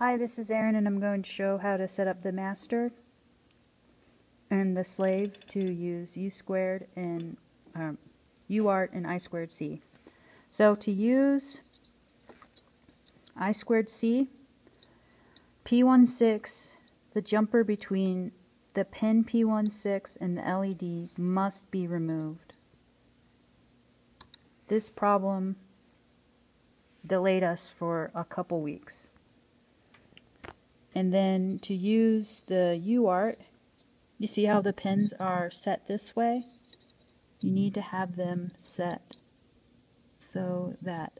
Hi, this is Aaron, and I'm going to show how to set up the master and the slave to use UART and I2C. So to use I2C, P1.6, the jumper between the pin P1.6 and the LED must be removed. This problem delayed us for a couple weeks. And then to use the UART, you see how the pins are set this way? You need to have them set so that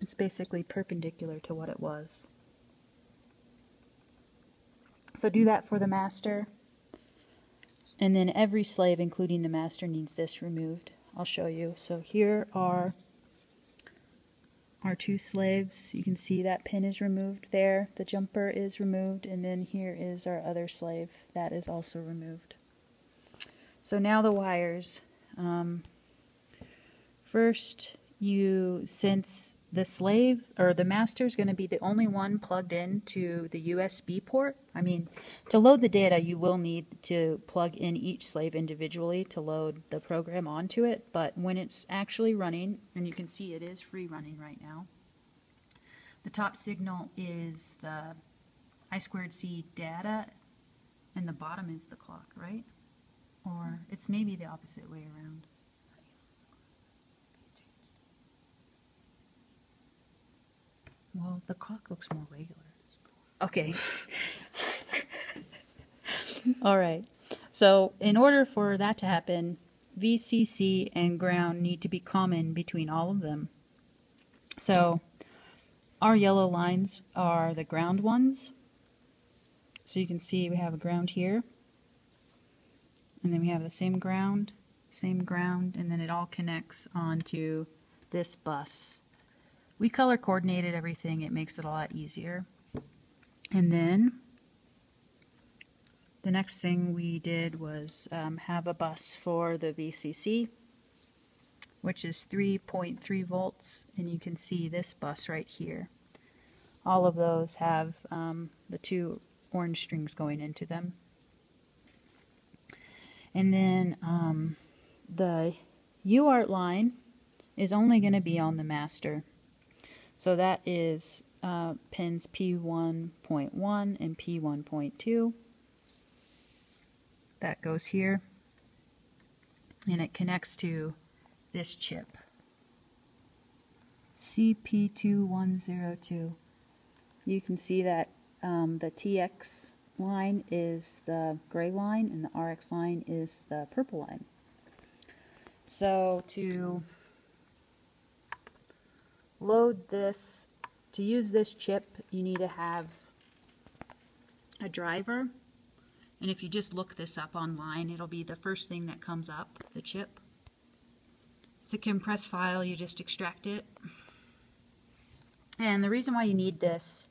it's basically perpendicular to what it was. So do that for the master. And then every slave, including the master, needs this removed. I'll show you. So here are our two slaves. You can see that pin is removed there, the jumper is removed, and then here is our other slave that is also removed. So now the wires. First, since the slave or the master is going to be the only one plugged in to the USB port, to load the data you will need to plug in each slave individually to load the program onto it, but when it's actually running, and you can see it is free running right now, the top signal is the I2C data and the bottom is the clock, right? Or it's maybe the opposite way around. Well, the clock looks more regular. Okay. All right. So in order for that to happen, VCC and ground need to be common between all of them. So our yellow lines are the ground ones. So you can see we have a ground here. And then we have the same ground, and then it all connects onto this bus. We color coordinated everything, it makes it a lot easier. And then the next thing we did was have a bus for the VCC, which is 3.3 volts, and you can see this bus right here. All of those have the two orange strings going into them. And then the UART line is only going to be on the master. So that is pins P1.1 and P1.2. That goes here, and it connects to this chip, CP210x. You can see that the TX line is the gray line, and the RX line is the purple line. So to load this, to use this chip, you need to have a driver, and if you just look this up online, it'll be the first thing that comes up, the chip. It's a compressed file, you just extract it. And the reason why you need this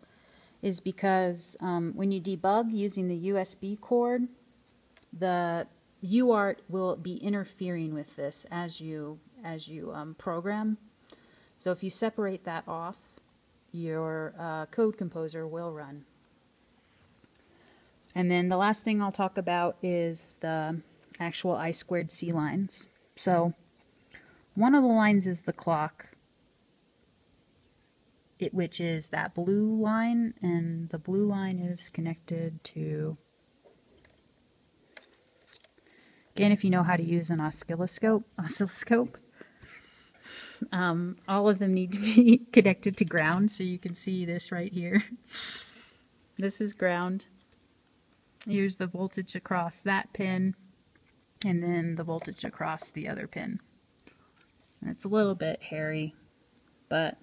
is because when you debug using the USB cord, the UART will be interfering with this as you program. So if you separate that off, your code composer will run. And then the last thing I'll talk about is the actual I2C lines. So one of the lines is the clock, which is that blue line, and the blue line is connected to, again, if you know how to use an oscilloscope. All of them need to be connected to ground, so you can see this right here. This is ground. Here's the voltage across that pin, and then the voltage across the other pin. And it's a little bit hairy, but...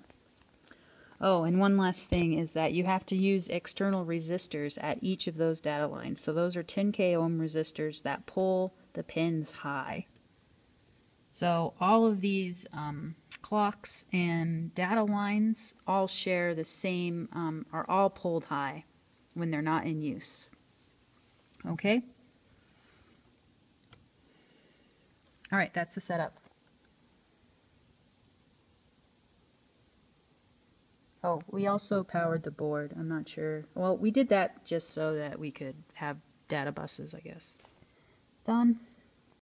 Oh, and one last thing is that you have to use external resistors at each of those data lines. So those are 10k ohm resistors that pull the pins high. So all of these clocks and data lines all share the same, are all pulled high when they're not in use. Okay? All right, that's the setup. Oh, we also powered the board. I'm not sure. Well, we did that just so that we could have data buses, I guess. Done.